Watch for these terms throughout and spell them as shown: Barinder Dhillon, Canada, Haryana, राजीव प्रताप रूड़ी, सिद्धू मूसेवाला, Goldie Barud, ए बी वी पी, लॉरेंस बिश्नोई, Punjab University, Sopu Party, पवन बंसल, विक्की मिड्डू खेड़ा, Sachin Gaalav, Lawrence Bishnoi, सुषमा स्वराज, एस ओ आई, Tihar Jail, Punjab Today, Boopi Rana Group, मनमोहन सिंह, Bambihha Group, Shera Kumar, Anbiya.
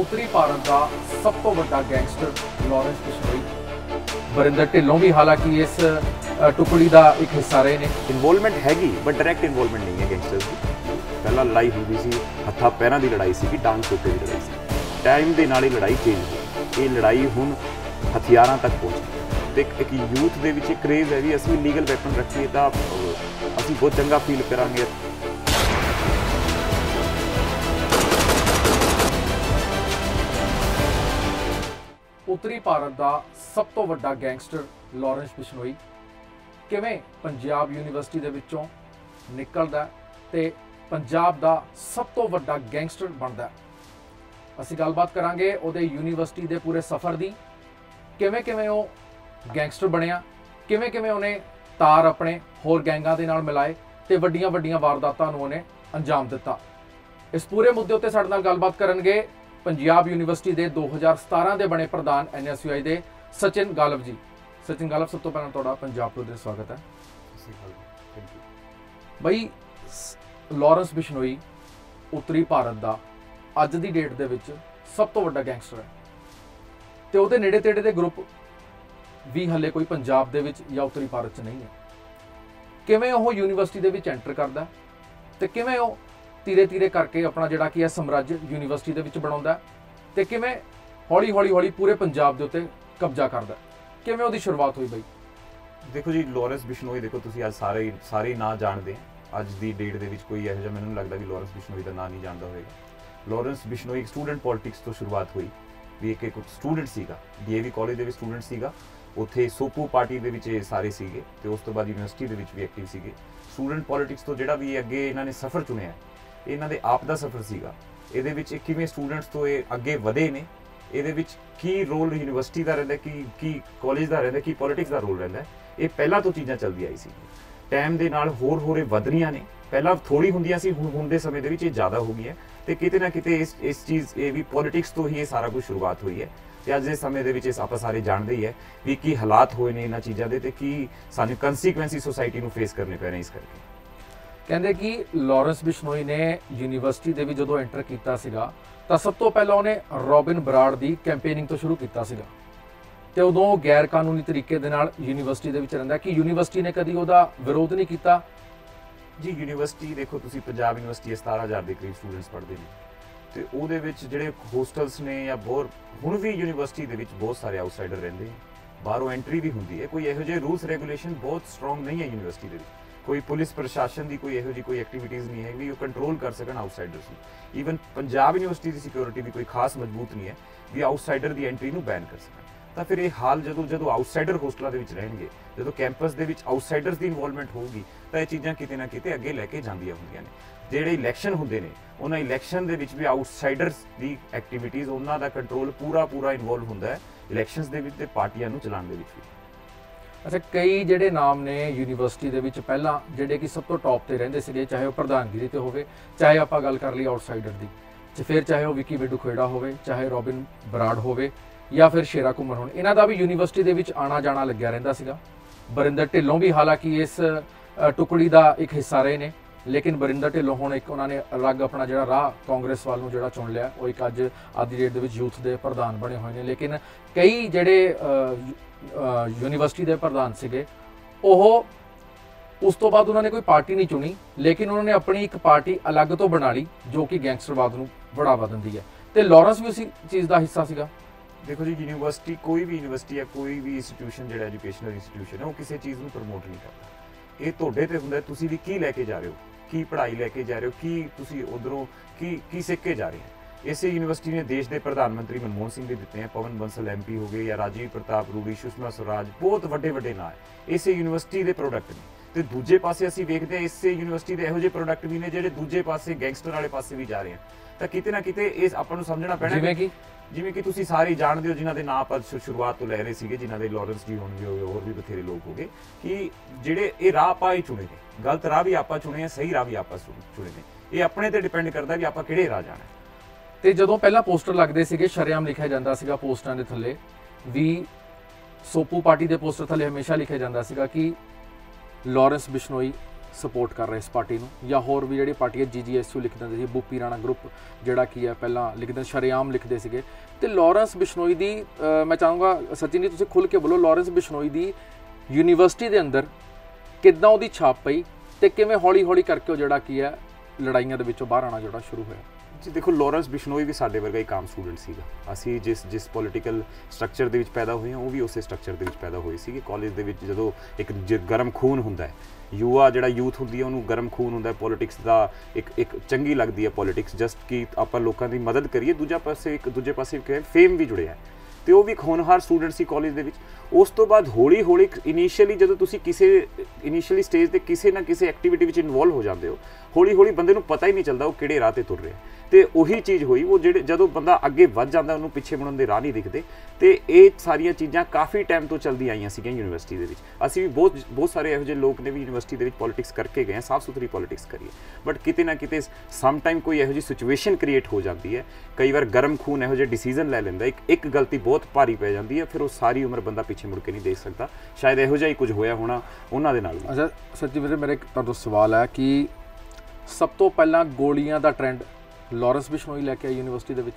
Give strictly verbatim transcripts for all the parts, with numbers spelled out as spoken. उत्तरी भारत का सब तो बड़ा गैंगस्टर लॉरेंस बिश्नोई, बरिंदर ढिल्लों भी हालांकि इस टुकड़ी का एक हिस्सा रहे ने। इनवोलमेंट हैगी बट डायरैक्ट इनवोलमेंट नहीं है गैंगस्टर्स की। पहला लड़ाई हुई सी हथा पैरों की लड़ाई सी, डांस टोटे की लड़ाई सी, टाइम के नाल लड़ाई चेंज हुई। ये लड़ाई हुण हथियारों तक पहुँच गई। एक यूथ दे विच क्रेज़ है भी असं लीगल वैपन रखिए तो असं बहुत चंगा फील करांगे। उत्तरी भारत का सब तो वड्डा गैंगस्टर लॉरेंस बिश्नोई किवें पंजाब यूनीवर्सिटी दे विच्चों निकलदा ते पंजाब दा सब तो वड्डा गैंगस्टर बनदा। असीं गलबात करांगे उहदे यूनीवर्सिटी दे पूरे सफर दी, किवें किवें उह गैंगस्टर बनिया, किवें किवें उहने तार अपने होर गैंगां दे नाल मिलाए ते वड्डियां वड्डियां वारदातां नूं उहने अंजाम दित्ता। इस पूरे मुद्दे उत्ते साडे नाल गलबात करनगे पंजाब यूनीवर्सिटी के दो हज़ार सतारह के बने प्रधान एन एस यू आई के सचिन गालव जी। सचिन गालव, सब तो पहला तुहाडा पंजाब टुडे दे स्वागत है। थैंक यू बई। लॉरेंस बिश्नोई उत्तरी भारत का अज की डेट दे विच सब तो वड्डा गैंगस्टर है तो उहदे नेड़े तेड़े दे ग्रुप भी हले कोई पंजाब दे विच या उत्तरी भारत च नहीं है। किवें ओह यूनीवर्सिटी दे विच एंटर करदा ते किवें ओह धीरे धीरे करके अपना जिहड़ा कि है साम्राज्य यूनीवर्सिटी दे विच बनाउंदा ते किवें हौली हौली हौली पूरे पंजाब दे उत्ते कब्जा करदा, किवें ओहदी शुरुआत हुई बई? देखो जी, लॉरेंस बिश्नोई, देखो तुसीं अज सारे सारे ना जानदे अज दी डेट दे विच कोई इहो जिहा मैनूं लगदा कि लॉरेंस बिश्नोई दा नाम नहीं जानदा होएगा। लॉरेंस बिश्नोई एक स्टूडेंट पॉलिटिक्स तो शुरुआत हुई भी। एक एक स्टूडेंट सीगा, डीएवी कॉलेज दे विच स्टूडेंट सीगा, उत्थे सोपू पार्टी दे विच सारे सीगे ते उस तो बाद यूनीवर्सिटी दे विच भी एक्टिव सीगे। स्टूडेंट पॉलिटिक्स तो जिहड़ा भी अगे इन्हां ने सफर चुनिया इन्हां दे आप दा सफर सीगा, इहदे विच किवें स्टूडेंट्स तो ये अगे वधे ने, इहदे विच की रोल यूनीवर्सिटी का रहिंदा, की की कॉलेज का रहिंदा, की पॉलिटिक्स का रोल रहिंदा। ये पहला तो चीज़ां चलदी आई सी, टाइम दे नाल होर होर वध रहीआं ने। पहला थोड़ी हुंदियां सी, हुण दे समय दे विच ज़्यादा हो गई है ते किते ना किते इस इस चीज़ ये भी पॉलिटिक्स तो ही ये सारा कुछ शुरुआत हुई है। ते अज दे समय दे विच आपां सारे जानदे ही है भी की हालात होए ने इन्हां चीज़ां दे ते की सानूं कंसीकुएंसी सोसाइटी नूं फेस करने पैणे। इस करके कहते कि लॉरेंस बिश्नोई ने यूनीवर्सिटी के भी जो एंटर किया तो सब तो पहला उन्हें रॉबिन बराड की कैंपेनिंग तो शुरू किया तो उदों गैर कानूनी तरीके दे नाल यूनीवर्सिटी के रहा कि यूनीवर्सिटी ने कभी उसदा विरोध नहीं किया। जी, यूनीवर्सिटी देखो तुसी पंजाब यूनीवर्सिटी सतारह हज़ार के करीब स्टूडेंट्स पढ़ते हैं तो वो जोड़े होस्टल्स ने या बहुत हुण भी यूनीवर्सिटी के बहुत सारे आउटसाइडर रहते हैं, बाहरों एंट्री भी होंगी है। कोई इहो जिहे रूल्स रेगूलेशन बहुत स्ट्रोंग नहीं है यूनीवर्सिटी के, कोई पुलिस प्रशासन की कोई यहोजी कोई एक्टिविटीज़ नहीं है भी कंट्रोल कर सकन आउटसाइडर्स में। ईवन पंजाब यूनीवर्सिटी की सिक्योरिटी भी कोई खास मजबूत नहीं है भी आउटसाइडर की एंट्री नूं बैन कर सकन। तो फिर ये हाल जो जो आउटसाइडर होस्टलों के रहेंगे, जो कैंपस के आउटसाइडर्स की इनवॉलमेंट होगी तो यह चीज़ां किते ना किते अगे लैके जांदियां हुंदियां ने। जिहड़े इलैक्शन होंदे ने उन्हां इलैक्शन दे विच भी आउटसाइडर्स की एक्टिविटीज़ उन्हां दा कंट्रोल पूरा पूरा इनवॉल्व हुंदा है इलैक्शनस दे विच ते पार्टियां नूं चलाउण दे विच भी। अच्छा, कई जिहड़े नाम ने यूनीवर्सिटी दे विच पहला जिहड़े कि सब तो टॉप ते रहिंदे सीगे, चाहे वह प्रधानगिरी ते होवे, चाहे आपां गल कर लई आउटसाइडर दी ते फिर चाहे वह विकी मिड्डू खेड़ा होवे, चाहे रॉबिन बराड होवे या फिर शेरा कुमार होण, इन्हां दा भी यूनीवर्सिटी दे विच आना जाना लग्गिया रहिंदा सीगा। बरिंदर ढिल्लों भी हालांकि इस टुकड़ी दा एक हिस्सा रहे ने, लेकिन बरिंदर ढिल्लों हुण एक उन्हां ने अलग अपना जिहड़ा राह कांग्रेस वाल नूं जिहड़ा चुन लिया, ओह एक अज आधी डेट दे विच यूथ दे प्रधान बणे होए ने। लेकिन कई जिहड़े यूनीवर्सिटी के प्रधान सीगे ओह उस तो बाद उन्होंने कोई पार्टी नहीं चुनी, लेकिन उन्होंने अपनी एक पार्टी अलग तो बना ली जो कि गैंगस्टरवाद को बढ़ावा देती है। तो लॉरेंस भी उस चीज़ का हिस्सा सीगा। देखो जी, यूनीवर्सिटी कोई भी यूनीवर्सिटी या कोई भी इंस्टीट्यूशन जो एजुकेशनल इंस्टीट्यूशन है वो किसी चीज़ को प्रमोट नहीं करता। ये तुहाडे ते हुंदा तुसीं भी की लैके जा रहे हो, की पढ़ाई लैके जा रहे हो, की तुसीं उधरों की की सीख के जा रहे हो। इसे यूनीवर्सिटी ने देश के प्रधानमंत्री मनमोहन सिंह दिते हैं, पवन बंसल एम पी हो गए, या राजीव प्रताप रूड़ी, सुषमा स्वराज, बहुत वड्डे वड्डे नाम है। इसे यूनीवर्सिटी के प्रोडक्ट ने। तो दूजे पासे असीं वेखदे इस यूनीवर्सिटी के इहो जिहे प्रोडक्ट भी ने जिहड़े दूजे पासे गैंगस्टर वाले पासे भी जा रहे हैं। तो किते ना किते इस आपां नूं समझना पैणा जिवें कि जिवें कि तुसीं सारे जाणदे हो जिन्हां दे नाम आपां शुरुआत तो लै रहे सीगे, जिन्हां दे लॉरेंस जी होणगे होवे होर भी बथेरे लोग हो गए कि जिहड़े इह राह आपां ही चुणे ने, गलत राह भी आपां चुणे है, सही राह भी आपां चुणे ने। इह अपने ते डिपेंड करदा कि आपां किहड़े राह जाणा है। तो जो पहला पोस्टर लगते थे शरेआम लिखा जाता है, पोस्टर के थले भी सोपू पार्टी के पोस्टर थले हमेशा लिखा जाता है कि लॉरेंस बिश्नोई सपोर्ट कर रहे इस पार्टी में, या होर भी जी पार्टी है जी जी एस यू लिख देंगे सी, बूपी राणा ग्रुप जोड़ा की है पहला लिखते शरेआम लिखते थे। तो लॉरेंस बिश्नोई की मैं चाहूँगा सचिन जी तुम खुल के बोलो, लॉरेंस बिश्नोई की यूनीवर्सिटी के अंदर किदा वो छाप पई तो किमें हौली हौली करके जोड़ा की है लड़ाइया के बहर आना जोड़ा शुरू होया। जी देखो लॉरेंस बिश्नोई भी साढ़े वर्गा एक आम स्टूडेंट सीगा, असी जिस जिस पोलीटिकल स्ट्रक्चर के पैदा हुए हैं वो भी उस स्ट्रक्चर के पैदा हुए सी। कॉलेज के जो एक ज गर्म खून होंदा है, युवा जिहड़ा यूथ होंदी है उन्होंने गर्म खून होंदा है, पॉलिटिक्स का एक एक चंगी लगती है पॉलिटिक्स, जस्ट कि आपां लोकां दी मदद करिए, दूजे पासे एक दूजे पासे फेम भी जुड़े है, तो वह भी एक होनहार स्टूडेंट सी कॉलेज के। उस तो बाद हौली हौली इनीशियली जो तुसी किसी इनीशियली स्टेज पर किसी ना किसी एक्टिविटी में इनवॉल्व हो जाते हो, हौली हौली बंदे नूं पता ही नहीं चलता वो किहड़े राह ते तुर रहे हैं। तो उही चीज़ हुई वो जो जो बंदा अगे वध जाता उन्होंने पिछे मुड़न के राह नहीं दिखते। तो ये सारिया चीज़ा काफ़ी टाइम तो चलती आईया सी यूनीवर्सिटी के। असी भी बहुत बहुत सारे इहो जिहे लोग ने भी यूनीवर्सिटी के पॉलिटिक्स करके गए हैं, साफ सुथरी पॉलिटिक्स करिए, बट किते ना किते समटाइम कोई इहो जी सिचुएशन क्रिएट हो जाती है, कई बार गर्म खून इहो जिहे डिसीजन लै लैंदा, एक एक गलती बहुत भारी पै जाती है, फिर वो सारी उम्र बंदा पिछे मुड़ के नहीं देख सकता। शायद इहो जिहा ही कुछ होया होना उन्हां दे नाल। अच्छा सच्ची वीरे मेरा तुहाडे तों सवाल है कि सब तो पहला गोलियां दा ट्रेंड लॉरेंस बिश्नोई लैके आई यूनीवर्सिटी के।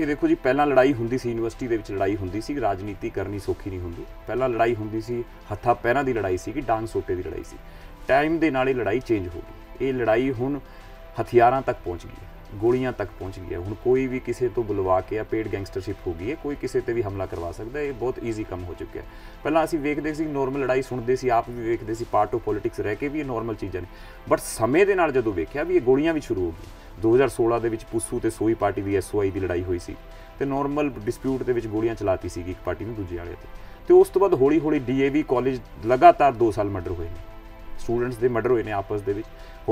ये देखो जी पहला लड़ाई होंदी सी यूनीवर्सिटी के, लड़ाई होंदी सी, राजनीति करनी सौखी नहीं होंदी। पहला लड़ाई होंदी सी हथा पैरां दी लड़ाई सी, डांग सोटे की लड़ाई सी। टाइम दे नाल लड़ाई चेंज हो गई, ये लड़ाई हुण हथियारां तक पहुँच गई है, गोलियां तक पहुँच गई है। हुण कोई भी किसी तो बुलवा के पेड गैंगस्टरशिप हो गई है, कोई किसी पर भी हमला करवा सकता है, ये बहुत ईजी कम हो चुका है। पहला असीं वेखदे सी नॉर्मल लड़ाई सुनते सी, आप भी वेखदे सी, पार्ट ऑफ पॉलिटिक्स रह के भी ये नॉर्मल चीज़ां ने, बट समय के नाल जदों वेखिया भी ये गोलियां भी शुरू हो गई। दो हज़ार सोलह के पुस्सू तो सोई पार्टी की एस ओ आई की लड़ाई हुई सी, तो नॉर्मल डिस्प्यूट के गोलियां चलाती सी एक पार्टी ने दूजे वाले ते। तो उस तो बाद हौली हौली डी ए वी कॉलेज लगातार दो साल मर्डर हुए हैं, स्टूडेंट्स के मर्डर हुए हैं आपस के,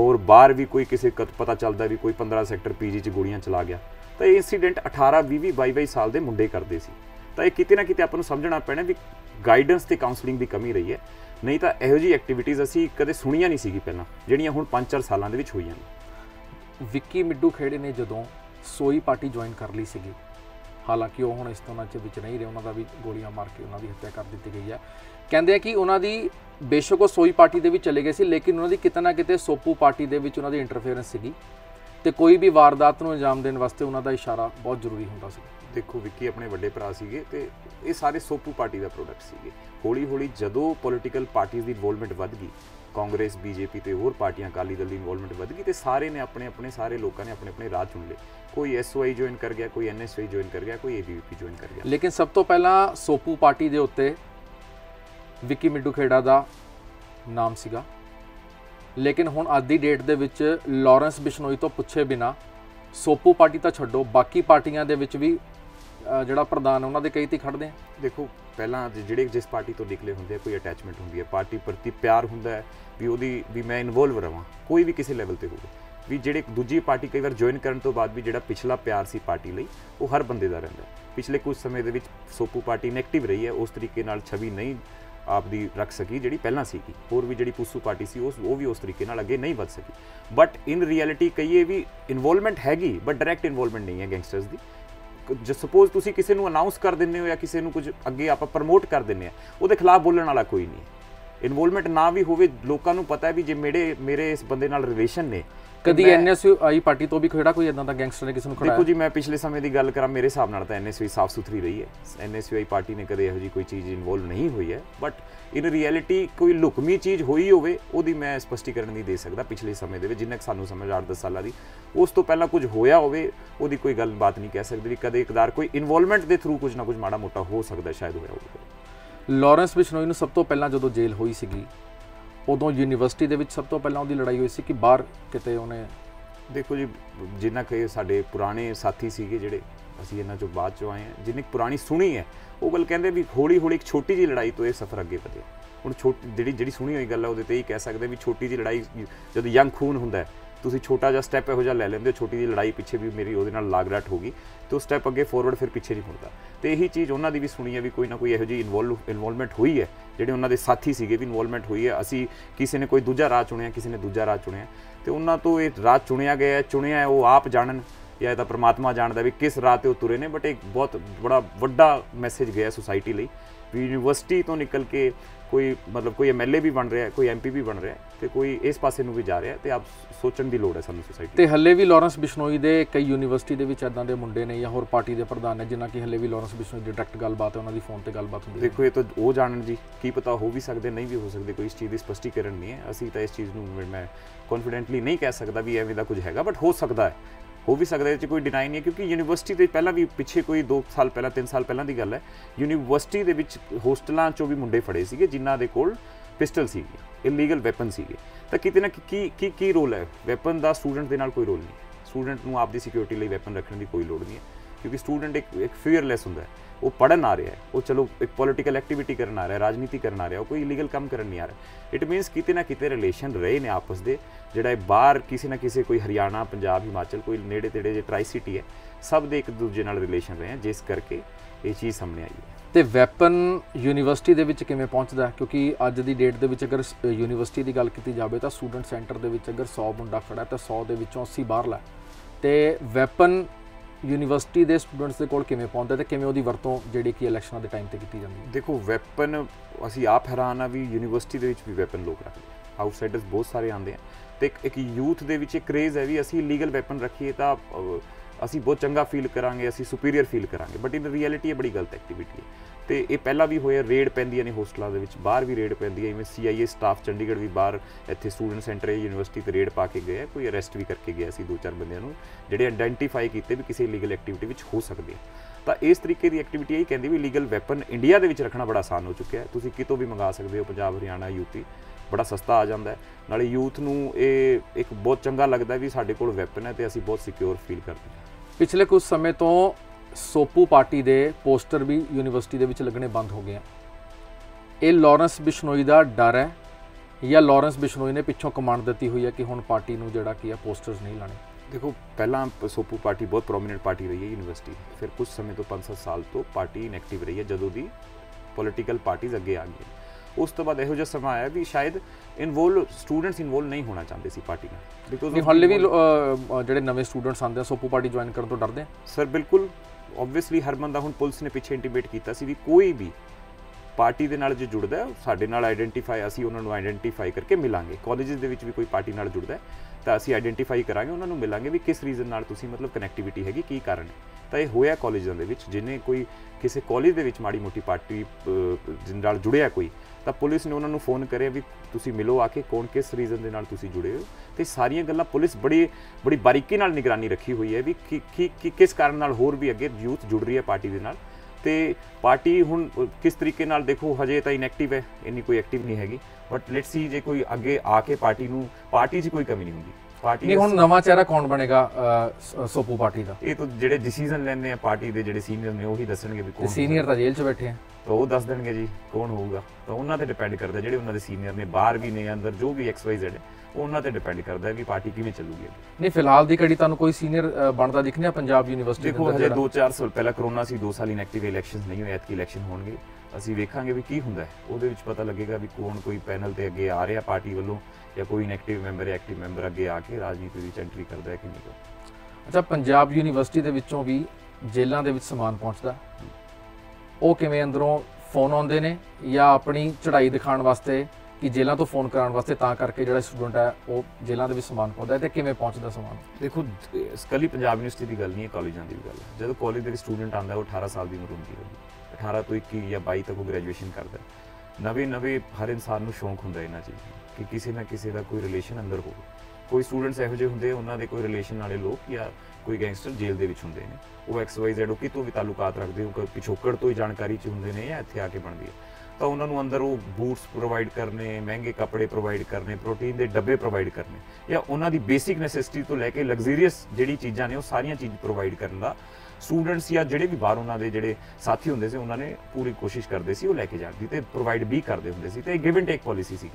और बाहर भी कोई किसी कद पता चलता भी कोई पंद्रह सैक्टर पी जी गोलियां चला गया। तो ये इंसीडेंट अठारह भी बाई साल के मुंडे करते सी। तो ये कितने ना कितने आपको समझना पैना भी गाइडेंस तो काउंसलिंग की कमी रही है, नहीं तो इहो जी एक्टिविटीज़ असी कदे सुनिया नहीं सी पहला, जिहड़ियां हुण पाँच चार सालों के हुई हैं। विक्की मिड्डू खेड़े ने जदों सोई पार्टी ज्वाइन कर ली सी, हालांकि वो हुण इस तरह विच नहीं रहे, उन्होंने भी गोलियां मार के उन्होंने हत्या कर दी गई है। कहते हैं कि उन्होंने बेशक वो सोई पार्टी के भी चले गए थे, लेकिन उन्होंने कितना ना कितने सोपू पार्टी के उन्होंने इंटरफेरेंस सी, तो कोई भी वारदात को अंजाम देने वास्ते उन्होंने इशारा बहुत जरूरी होंदा सी। देखो विक्की अपने वड्डे भरा सीगे, तो ये सारे सोपू पार्टी का प्रोडक्ट सीगे। हौली हौली जदों पोलिटिकल पार्टी की इनवॉल्वमेंट वध गई, कांग्रेस बीजेपी तो होर पार्टियां अकाली दल की इनवॉल्वमेंट वध गई, तो सारे ने अपने अपने सारे लोगों ने अपने अपने राह चुन ले, कोई एस ओ आई ज्वाइन कर गया, कोई N एस ओ आई join कर गया, कोई ए बी वी पी join कर गया। लेकिन सब तो पहला सोपू पार्टी के उत्ते विक्की मिड्डू खेड़ा का नाम सीगा, लेकिन हुण अज दी डेट दे विच लॉरेंस बिश्नोई तो पुछे बिना सोपू पार्टी तो छड्डो, बाकी पार्टियां दे विच भी जिहड़ा प्रधान उन्हां दे कई ती खड़दे हैं। देखो पहला जिहड़े जिस पार्टी तो निकले होंदे है कोई अटैचमेंट होंदी है, पार्टी प्रति प्यार होंदा है भी ओदी भी मैं इनवॉल्व रहां, कोई भी किसी लैवल ते होवे भी, जिहड़े दूजी पार्टी कई बार ज्वाइन करन तो बाद भी जिहड़ा पिछला प्यार सी पार्टी लई वो हर बंदे दा रहिंदा है। पिछले कुछ समय दे विच सोपू पार्टी नेगेटिव रही है, उस तरीके नाल छवि नहीं आपकी रख सकी जी पहला सी, होर भी जी पुस्सू पार्टी सी उस वो भी उस तरीके अगे नहीं बढ़ सकी। बट इन रियलिटी कही भी इनवॉल्वमेंट हैगी, बट डायरैक्ट इनवॉल्वमेंट नहीं है गैंगस्टर्स की। जो सपोज तुसी किसी को अनाउंस कर देंगे हो या किसी को कुछ अगे आप प्रमोट कर देंगे, वो खिलाफ बोलने वाला कोई नहीं है। इनवॉल्वमेंट ना भी होवे, लोगों को पता है भी जे मेरे मेरे इस बंदे नाल रिलेशन ने। कभी N S U I party तो भी खेड़ा कोई इदा का गैंगस्टर ने किसी को खड़ा? देखो जी मैं पिछले समय की गल करा, मेरे हिसाब नाल तो एन एस यू आई साफ सुथरी रही है, N S U I party ने कदे इहो जी कोई चीज़ इनवॉल्व नहीं हुई है। बट इन रियलिटी कोई लुकमी चीज़ हुई होवे ओदी मैं स्पष्टीकरण नहीं दे सकता। पिछले समय दे विच जिन्ना सानू समझ आठ दस साल की, उस तो पहला कुछ होया होवे ओदी कोई गल बात नहीं कह सकते भी कदे एकदार कोई इनवॉल्वमेंट के थ्रू कुछ ना कुछ माड़ा मोटा हो सकता शायद होया होवे। लॉरेंस बिश्नोई नूं सब तो पहला जदों जेल हुई सीगी उदों यूनीवर्सिटी दे विच सब तो पहला उहदी लड़ाई हुई सी कि बाहर किते उहने। देखो जी जिन्ना कई साडे पुराने साथी सीगे जिहड़े असीं इन्हां चों बाद चों आए हैं, जिन्नी पुरानी सुनी है वो गल कहंदे भी हौली हौली एक छोटी जी लड़ाई तो ये सफर अगे वधे। हुण छोटी जिहड़ी जिहड़ी सुनी हुई गल है उहदे ते ही कह सकदे भी छोटी जी लड़ाई जदों यंग खून हुंदा है तुसीं छोटा जिहा स्टैप इहो जिहा लै लैंदे हो, छोटी जी लड़ाई पिछे भी मेरी उहदे नाल लागडाट हो गई तो स्टैप अगे फॉरवर्ड फिर पिछे नहीं मुड़दा। तो यही चीज़ उन्हों की भी सुनी है भी कोई ना कोई इहो जी इनवॉल्व इनवॉल्वमेंट हुई है, जिहड़े उन्होंने साथी सीगे भी इनवॉल्वमेंट हुई है। असी किसी ने कोई दूजा राह चुनिया, किसी ने दूजा राह चुनिया, तो उन्होंने तो ये राह चुनिया गया चुनिया वो आप जानन या तो परमात्मा जानता भी किस राह ते वो तुरे ने। बट एक बहुत बड़ा वड्डा मैसेज गया सोसाइटी लई यूनिवर्सिटी तो निकल के कोई मतलब कोई एम एल ए भी बन रहा है, कोई एम पी भी बन रहा है तो कोई इस पासे भी जा रहा है तो आप सोचने की लड़ है सानू सोसाइटी। तो हले भी लॉरेंस बिश्नोई के कई यूनिवर्सिटी के इदा के मुंडे ने या होर पार्टी के प्रधान है जिन्हें कि हले भी लॉरेंस बिश्नोई की डायरैक्ट गलबात है, उन्होंने फोन पर गलबात होती है। देखो ये तो वो जानन जी की पता हो भी सकते नहीं भी हो सकते, कोई इस चीज़ की स्पष्टीकरण नहीं है। असी तो इस चीज़ में मैं कॉन्फिडेंटली नहीं कह सकता भी एवं का कुछ है, बट हो सकता है हो भी सकता है, कोई डिनाई नहीं है। क्योंकि यूनिवर्सिटी के पहला भी पिछले कोई दो साल पहला तीन साल पहला की गल है, यूनिवर्सिटी के होस्टलों चो भी मुंडे फड़े थे जिन्हों के कोल पिस्टल सी इलीगल वैपन सी। तो कितने ना की, की, की रोल है वैपन का? स्टूडेंट के नाल कोई रोल नहीं है, स्टूडेंट को आपकी सिक्योरिटी लिए वैपन रखने की कोई लड़ नहीं है, क्योंकि स्टूडेंट एक एक फियरलैस होंगे। वो पढ़न आ रहा है, वो चलो एक पॉलिटिकल एक्टिविटी करना आ रहा है, राजनीति करना आ रहा है, कोई इलीगल काम करन नहीं आ रहा। इट मीनस किते ना किते रिलेशन रहे ने आपस दे, जिहड़ा बाहर किसी ना किसी कोई हरियाणा पंजाब हिमाचल कोई नेड़े तेड़े जे ट्राई सिटी है सब दे एक दूजे नाल रिलेशन रहे हैं, जिस करके ये चीज़ सामने आई है। तो वैपन यूनिवर्सिटी दे विच किवें पहुंचदा है? क्योंकि अज दी डेट दे विच अगर यूनिवर्सिटी की गल की जाए तो स्टूडेंट सेंटर दे विच अगर सौ मुंडा खड़ा तो सौ दे विचों अस्सी बाहर ला, तो वैपन यूनिवर्सिटी के स्टूडेंट्स के कोल किवें पहुंचदा है ते किवें उहदी वरतों जिहड़ी कि इलैक्शनां दे टाइम ते कीती जांदी है? देखो वैपन असीं आप हैरान आ भी यूनिवर्सिटी दे विच भी वैपन लोग रखदे आ, आउटसाइडर्स बहुत सारे आंदे आ। तो एक एक यूथ दे विच क्रेज़ है भी असीं इलीगल वैपन रखीए तां असीं बहुत चंगा फील करांगे, असीं सुपीरियर फील करांगे, बट इन रियलिटी ये बड़ी गलत एक्टिविटी है। तो यह पहला भी होया, रेड पैंदियां ने होस्टलों के बाहर भी रेड पैंदी है, इवें सी आई ए स्टाफ चंडीगढ़ भी बाहर इत्थे स्टूडेंट सेंटर यूनिवर्सिटी से रेड पा के गए, कोई अरैसट भी करके गया सी दो चार बंदियां नूं जिहड़े आइडेंटिफाई किए भी किसी लीगल एक्टिविटी में हो सकते हैं। तो इस तरीके की एक्टिविटी यही कहती भी लीगल वैपन इंडिया के रखना बड़ा आसान हो चुका है, तुसीं कितों भी मंगा सकते हो, पंजाब हरियाणा यूपी बड़ा सस्ता आ जाता है, नाले यूथ नूं इह एक बहुत चंगा लगता है भी साडे कोल वैपन है तो असीं बहुत सिक्योर फील करते हैं। पिछले कुछ समय तो सोपू पार्टी के पोस्टर भी यूनिवर्सिटी के लगने बंद हो गए हैं, ये लॉरेंस बिश्नोई का डर है या लॉरेंस बिश्नोई ने पिछों कमांड दी हुई है कि हुण पार्टी नूं जिहड़ा कि पोस्टर्स नहीं लाने? देखो पहला सोपू पार्टी बहुत प्रोमिनेंट पार्टी रही है यूनिवर्सिटी, फिर कुछ समय तो पाँच सत्त साल तो पार्टी इनएक्टिव रही है जदों दी पोलीटिकल पार्टीज अगे आ गई। उस तो बाद यहोजा समा आया भी शायद इनवोल्व स्टूडेंट्स इनवोल्व नहीं होना चाहते सी पार्टी में, बिकॉज हाले भी जो नवे स्टूडेंट्स आते हैं सोपू पार्टी ज्वाइन करने तो डरते हैं। सर बिल्कुल ओबवियसली हर बंदा, हुण पुलिस ने पिछे इंटीमेट किया सी भी कोई भी पार्टी के नाल जो जुड़दा है साडे नाल आइडेंटिफाई असीं उन्हां नूं आइडेंटिफाई करके मिलांगे। कॉलेजेस दे विच भी कोई पार्टी नाल जुड़दा है तो असीं आइडेंटिफाई करांगे, उन्हां नूं मिलांगे भी किस रीजन नाल तुसीं मतलब कनैक्टिविटी हैगी की कारण है। तो यह होया कॉलेजों के जिन्हें कोई किसी कॉलेज के माड़ी मोटी पार्टी जिन जुड़िया कोई तो पुलिस ने उन्होंने फोन करे भी तुसी मिलो आके कौन किस रीजन के नाल तुसी जुड़े हो। तो सारिया गल्लां पुलिस बड़ी बड़ी बारीकी नाल निगरानी रखी हुई है भी कि, कि, कि किस कारण नाल होर भी अगे यूथ जुड़ रही है पार्टी के नाल। तो पार्टी हुण किस तरीके नाल देखो हजे तो इनएक्टिव है, इन्नी कोई एक्टिव नहीं हैगी, बट लेट्स सी जे कोई अगे आके पार्टी नूं पार्टी च कोई कमी नहीं होगी। पार्टी हुण नवा चेहरा कौन बनेगा सोपू पार्टी का? ये तो जिहड़े डिसीजन लेंदे हैं पार्टी दे जिहड़े सीनियर ने ओही दसणगे भी कौन। सीनियर तो जेल च बैठे हैं तो वो दस देंगे जी कौन होगा, तो उन्हां ते डिपेंड करदा जिहड़े उन्हां दे सीनियर ने बाहर भी ने अंदर जो भी एक्स वाई जेड है उन्हां ते डिपेंड करदा है कि पार्टी किवें चलूगी। नहीं फिलहाल दी घड़ी तुहानूं कोई सीनियर बनदा दिख नहीं पंजाब यूनिवर्सिटी? देखो हजे दो चार साल पहला कोरोना सी, दो साल इनएक्टिव इलैक्शंस नहीं होए, ऐतकी इलैक्शन होणगे, असीं वेखांगे भी की हुंदा है, उहदे विच पता लगेगा भी कौन कोई पैनल ते अगे आ रिहा पार्टी वल्लों या कोई इनएक्टिव मैंबर एक्टिव मैंबर अगे आके राजनीति विच एंट्री करदा है कि नहीं करदा। अच्छा पंजाब यूनिवर्सिटी दे विचों भी जेलों दे विच समान पहुंचदा, वो किवें अंदरों फोन आउंदे ने या अपनी चढ़ाई दिखाउण वास्ते कि जेलों तो फोन कराने वास्ते तां करके जिहड़ा स्टूडेंट है वो जेलों दे विच समान पाउंदा है, ते किवें पहुंचदा समान? देखो कली पंजाब यूनिवर्सिटी दी गल नहीं है, कॉलेजां दी गल है। जदों कॉलेज दे स्टूडेंट आंदा वो अठारह साल दी उमर हुंदी है, अठारह तो इक्की या बाई तक वो ग्रैजुएशन करदा है। नवे नवे हर इंसान नूं शौक हुंदा इन्हां चीज़ कि किसी ना किसी का कोई रिलेशन अंदर हो, कोई स्टूडेंट्स इहो जिहे हुंदे उन्हां दे कोई रिलेशन वाले लोग या कोई गैंगस्टर जेल दे विच हुंदे ने, वो एक्स वाई जेड कितों भी तालुकात रखदे हो, कोई पिछोकड़ तो ही जानकारी च हुंदे ने या इत्थे आके बनदी है। तो उन्होंने अंदर वो बूट्स प्रोवाइड करने, महंगे कपड़े प्रोवाइड करने, प्रोटीन के डब्बे प्रोवाइड करने या उन्होंने बेसिक नैसेसिटी तो लैके लग्जीरियस जी चीज़ा ने वो सारिया चीज़ प्रोवाइड करने का स्टूडेंट्स या जोड़े भी बाहर उन्होंने जोड़े साथी होंगे से उन्होंने पूरी कोशिश करते सी वो लैके जाती तो प्रोवाइड भी करते होंगे। तो गिव एंड टेक पॉलिसी सी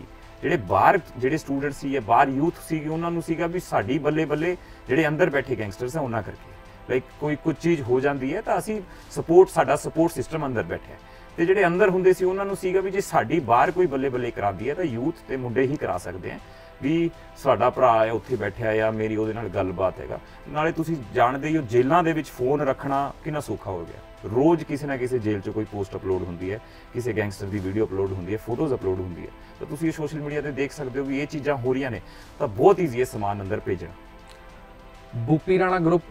जोड़े बाहर जोड़े स्टूडेंट्स से बाहर यूथ से उन्होंने भी साड़ी बल्ले बल्ले जोड़े अंदर बैठे गैंगस्टर्स है उन्होंने करके लाइक कोई कुछ चीज़ हो जाती है तो असी सपोर्ट साडा सपोर्ट सिस्टम अंदर बैठा है। तो जोड़े अंदर होंगे से उन्होंने भी जे साड़ी बाहर कोई बल्ले बल्ले करा दी है तो यूथ तो मुंडे ही करा सकते हैं, भी साडा भरा है उत्थे बैठा या मेरी उहदे नाल गलबात हैगा। नाले तुसीं जाणदे ही हो जेलां दे विच फोन रखना कितना सौखा हो गया। रोज़ किसी ना किसी जेल च कोई पोस्ट अपलोड हुंदी है, किसी गैंगस्टर की वीडियो अपलोड हुंदी है, फोटोज़ अपलोड हुंदी है, तो तुसीं ये सोशल मीडिया ते देख सकदे हो कि ये चीज़ां हो रही ने, तो बहुत ईजी है समान अंदर भेजना। Bhupi Rana group,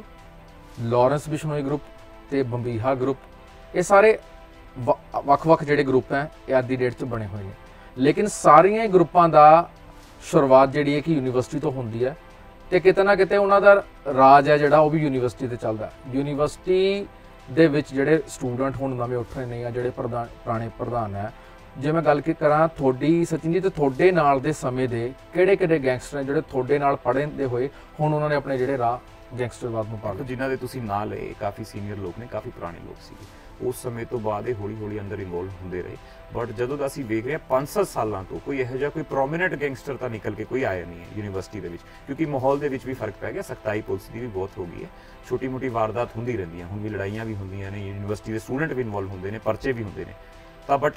लॉरेंस बिश्नोई group ते बंबीहा ग्रुप, ये सारे ਵੱਖ-ਵੱਖ ਜਿਹੜੇ ग्रुप हैं ये आज की डेट च बने हुए हैं, लेकिन सारिया ग्रुपों का शुरुआत जी है कि यूनीवर्सिटी तो होंगी है, तो कितना ना कितने उन्होंने राज है जोड़ा भी यूनीवर्सिटी से चलता है। यूनीवर्सिटी दे विच जेडे स्टूडेंट हुण नवें उठ रहे हैं, जोड़े प्रधान पुराने प्रधान है, जे मैं गल करा थोड़ी सचिन जी, तो थोड़े नाल दे समय के किहड़े किहड़े गैंगस्टर हैं जोड़े थोड़े नाल पढ़दे होए हुण उन्होंने अपने जोड़े राह गैंगस्टरवाद नूं पा लए, जिन्हां दे तुसीं नाल लए काफ़ी सीनियर लोग ने, काफ़ी पुराने लोग सीगे, उस समय तो बाद हौली हौली अंदर इनवॉल्व होंदे रहे। बट जदों दा असीं वेख रहे हां पांच सौ सालों तो कोई इहो जिहा कोई प्रोमिनेंट गैंगस्टर तां निकल के कोई आया नहीं है यूनीवर्सिटी दे विच, क्योंकि माहौल दे विच भी फर्क पै गया, सख्ताई पुलिस दी भी बहुत हो गई है, छोटी मोटी वारदात होंदी रहिंदी है, हुण भी लड़ाइयां भी होंदियां ने, यूनीवर्सिटी दे स्टूडेंट भी इनवॉल्व होंदे ने, परचे भी होंदे ने, तो बट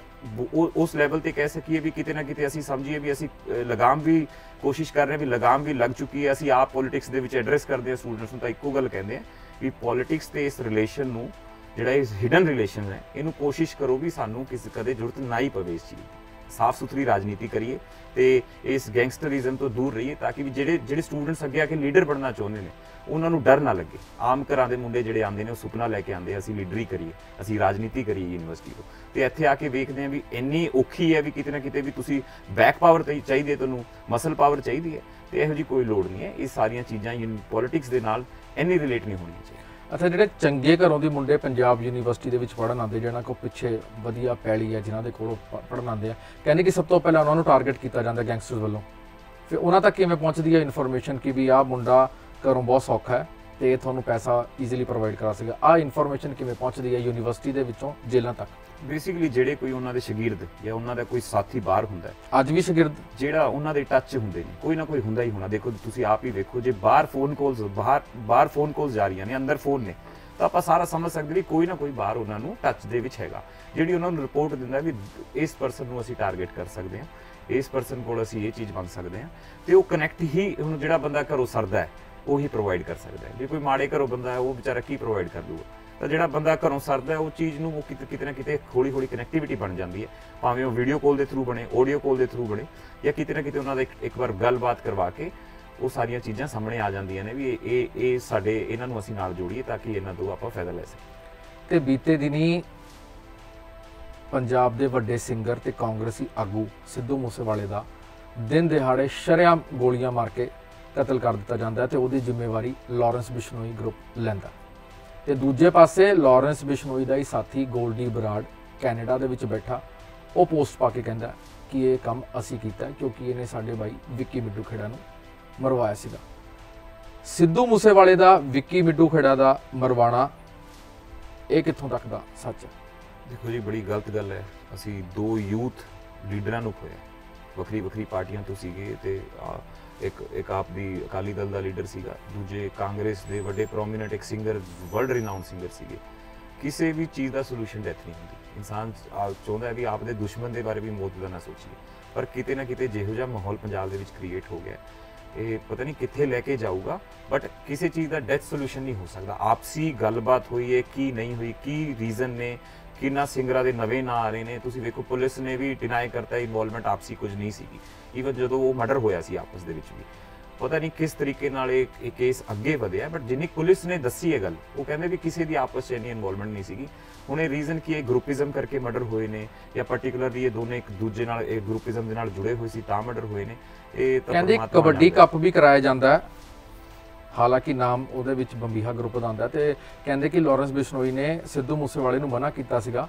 उस लैवल पर कह सकी भी कितने ना कितने असी समझिए भी असी लगाम भी कोशिश कर रहे हैं, भी लगाम भी लग चुकी है। असी आप पॉलिटिक्स दे विच एड्रेस करते हैं स्टूडेंट्स नूं, तां इक्को गल कहिंदे आ भी पॉलिटिक्स ते इस रिलेशन नूं जिहड़ा इस हिडन रिलेशन है इनू कोशिश करो भी सानू किसी कदे जरूरत ना ही पवे इस चीज़ की, साफ सुथरी राजनीति करिए तो इस गैंगस्टरिज्म तो दूर रहिए, ताकि भी जिहड़े जिहड़े स्टूडेंट्स अगे आके लीडर बनना चाहुंदे ने उन्होंने डर ना लगे। आम घर के मुंडे जिहड़े आंदे ने वो सुपना लैके आंदे असीं लीडरी करिए, असीं राजनीति करिए यूनीवर्सिटी को, तो इत्थे आके वेखदे हैं भी इन्नी औखी है भी किते ना किते भी तुसीं बैक पावर चाहिए है, तुहानूं मसल पावर चाहिए है, तो इहो जी कोई लोड़ नहीं है, ये सारिया चीज़ां पॉलिटिक्स के नाल इन्नी रिलेट नहीं होनी चाहिए। अच्छा, जोड़े चंगे घरों के मुंडे पंजाब यूनीवर्सिटी के पढ़न आते, जिन्हों को पिछे वधिया पैली है, जिन्होंने को पढ़न आते हैं, कहने कि सब तो पहले उन्होंने टारगेट किया जाता है गैंगस्टर्स वालों, फिर उन्होंने तक किमें पहुँचती है इनफॉर्मेशन कि भी आह मुंडा घरों बहुत सौखा है तो ये थोड़ा पैसा ईजीली प्रोवाइड करा सके, आ इनफॉर्मेशन किमें पहुँचती है यूनीवर्सिटी के जेलों तक। बेसिकली जिहड़े कोई उन्होंने शगिर्द या उन्होंने कोई साथी बाहर होंदा है, अज भी शगिर्द जिहड़ा उन्होंने टच होंदे ने कोई ना कोई होंदा ही होना, देखो तुसीं आप ही वेखो जे बाहर फोन कॉल्स बाहर बाहर फोन कॉल्स जा रही ने, अंदर फोन ने, तो आप सारा समझ सकते भी कोई ना कोई बाहर उन्होंने टच दे विच हैगा, जिहड़ी उन्होंने रिपोर्ट दिंदा भी इस परसन नूं असीं टारगेट कर सकते हैं, इस परसन कोल असीं ये चीज़ बन सकते हैं, तो वह कनैक्ट ही हुण जिहड़ा बंदा घरों सरदा है वो ही प्रोवाइड कर सकता है। जे कोई माड़े घरों बंदा है वह बेचारा की प्रोवाइड कर दूगा, तो जिहड़ा बंदा घरों सरदा वो चीज़ नूं कितने ना कितने हौली हौली कनैक्टिविटी बन जाती है, भावें वो वीडियो कॉल के थ्रू बने, ऑडियो कॉल के थ्रू बने, या कितने ना कितने उन्होंने एक, एक बार गलबात करवा के वो सारिया चीज़ां सामने आ जांदियां ने भी ये ये साडे इन्हां नूं असीं नाल जोड़ीए ताकि इन्हां तों आपां फायदा लै सकीए। ते बीते दिनी पंजाब दे वड्डे सिंगर ते कांग्रेसी आगू सिद्धू मूसेवाले दा दिन दिहाड़े शरेआम गोलियां मार के कतल कर दिता जाता है, तो उसकी जिम्मेवारी लॉरेंस बिश्नोई ग्रुप लैंदा, तो दूजे पासे लॉरेंस बिश्नोई का ही साथी गोल्डी बराड कैनेडा दे विच बैठा वो पोस्ट पा के कहता कि ये काम असी किया क्योंकि इन्हें साढ़े भाई विक्की मिड्डू खेड़ा नूं मरवाया सीगा। सिद्धू मूसेवाले का विक्की मिड्डू खेड़ा का मरवाना ये कित्थों तक का सच है? देखो जी, बड़ी गलत गल है, असी दो यूथ लीडरां नूं खोया, वक्री वक्री पार्टियां तो सीगे, ते एक एक आपकी अकाली दल का लीडर सीगा, दूजे कांग्रेस के वड्डे प्रोमिनेंट एक सिंगर वर्ल्ड रिनाउंड सिंगर सीगे। किसी भी चीज़ का सोल्यूशन डेथ नहीं होंदी, इंसान चाहता है भी आपके दुश्मन के बारे भी मौत का ना सोचिए, पर किते ना किते जिहो जिहा माहौल पंजाब दे विच क्रिएट हो गया ये पता नहीं कित्थे लैके जाऊगा, बट किसी चीज़ का डेथ सोल्यूशन नहीं हो सकता। आपसी गलबात हुई है की नहीं हुई, की रीजन ने, किन्ना सिंगरां दे नवे ना आ रहे हैं, तुसीं देखो पुलिस ने भी डिनाई करता इनवॉल्वमेंट आपसी कुछ नहीं सीगी, ईवन जो वो मर्डर होया सी आपस दे विच भी पता नहीं किस तरीके नाल ये केस अगे वधिया, बट जिन्नी पुलिस ने दसी है गल वो कहते भी किसी की आपस में इन्नी इनवॉल्वमेंट नहीं सीगी। हुण ये रीजन की ग्रुपिज़म करके मर्डर हुए ने या पर्टिकुलरली ये दोनों एक दूजे नाल ग्रुपिज़म दे नाल जुड़े हुए सी तां मर्डर हुए ने। ये कहंदे कबड्डी कप भी कराया जांदा, हालांकि नाम उहदे विच बंबीहा ग्रुप दा आंदा, ते कहंदे कि लॉरेंस बिश्नोई ने सिद्धू मूसेवाले नूं मना कीता सीगा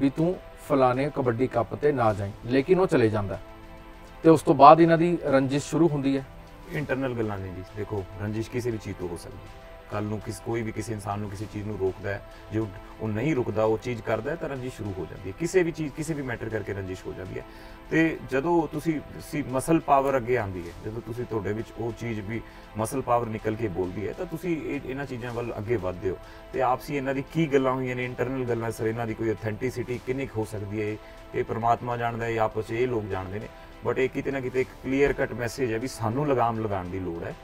भी तू फलाने कबड्डी कप ते ना जाई, लेकिन वो चले जांदा ते उस तो बाद इन्हां दी रंजिश शुरू हुंदी है। इंटरनल गल्लां ने जी, देखो रंजिश किसी भी चीज़ तो हो सकती है, कल नूं किस कोई भी किसी इंसान नूं किसी चीज़ नूं रोकदा है, जो वो नहीं रुकदा वो चीज़ करदा है तो रंजिश शुरू हो जाती है, किसी भी चीज़ किसी भी मैटर करके रंजिश हो जाती है। तो जदों तुसी सी मसल पावर अगे आती है, जदों तुसी तुहाडे विच वो चीज़ भी मसल पावर निकल के बोलती है तो तुसी इन्हां चीज़ां वल अगे वधदे हो। तो आपसी इन्हां दी की गल्लां होईयां ने, इंटरनल गल्लां सर, इन्हां दी कोई ऑथेंटिसिटी किन्नी हो सकती है ये परमात्मा जाणदा है, आपस च ये लोग जाणदे ने, बट एक किते ना किते एक क्लीयर कट मैसेज है भी सानू लगाम लगाने की लोड़ है